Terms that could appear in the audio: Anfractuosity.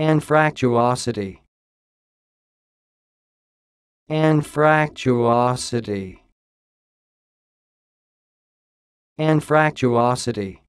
Anfractuosity. Anfractuosity. Anfractuosity.